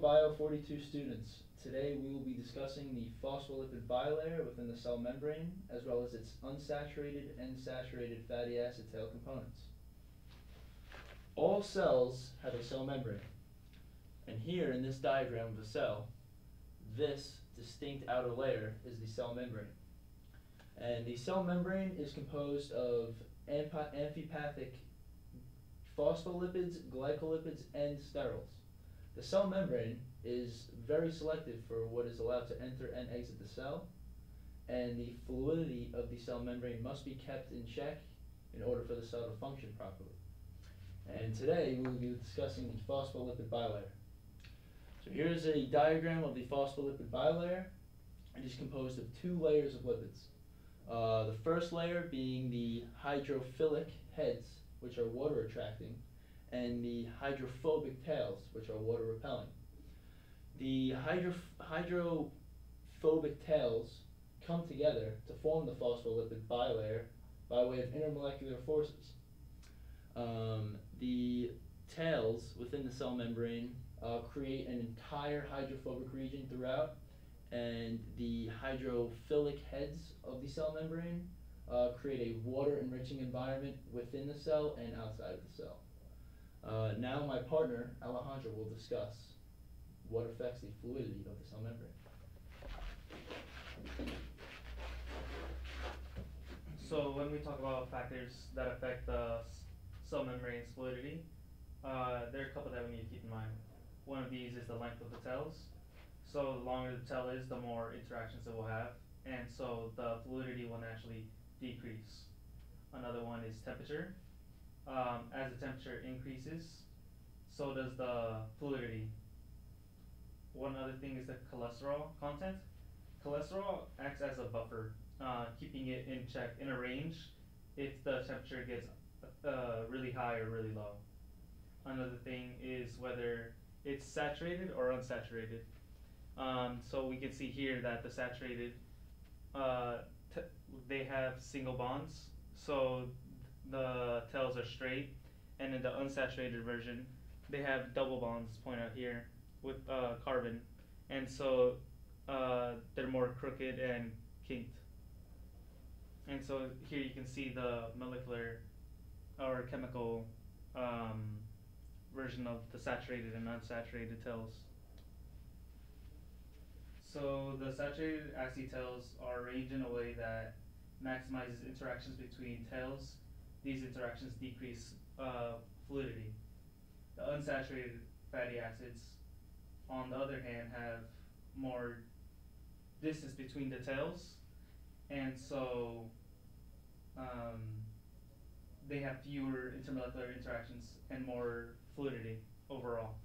Bio42 students. Today we will be discussing the phospholipid bilayer within the cell membrane, as well as its unsaturated and saturated fatty acid tail components. All cells have a cell membrane, and here in this diagram of a cell, this distinct outer layer is the cell membrane. And the cell membrane is composed of amphipathic phospholipids, glycolipids, and sterols. The cell membrane is very selective for what is allowed to enter and exit the cell, and the fluidity of the cell membrane must be kept in check in order for the cell to function properly. And today we will be discussing the phospholipid bilayer. So here's a diagram of the phospholipid bilayer. It is composed of two layers of lipids. The first layer being the hydrophilic heads, which are water attracting, and the hydrophobic tails, which are water repelling. The hydrophobic tails come together to form the phospholipid bilayer by way of intermolecular forces. The tails within the cell membrane create an entire hydrophobic region throughout, and the hydrophilic heads of the cell membrane create a water-enriching environment within the cell and outside of the cell. Now my partner, Alejandra, will discuss what affects the fluidity of the cell membrane. So when we talk about factors that affect the cell membrane's fluidity, there are a couple that we need to keep in mind. One of these is the length of the tails. So the longer the tail is, the more interactions it will have, and so the fluidity will naturally decrease. Another one is temperature. As the temperature increases, so does the fluidity. One other thing is the cholesterol content. Cholesterol acts as a buffer, keeping it in check, in a range, if the temperature gets really high or really low. Another thing is whether it's saturated or unsaturated. So we can see here that the saturated, they have single bonds, so the tails are straight, and in the unsaturated version, they have double bonds, point out here, with carbon, and so they're more crooked and kinked. And so here you can see the molecular or chemical version of the saturated and unsaturated tails. So the saturated acetails are arranged in a way that maximizes interactions between tails. These interactions decrease fluidity. The unsaturated fatty acids, on the other hand, have more distance between the tails, and so they have fewer intermolecular interactions and more fluidity overall.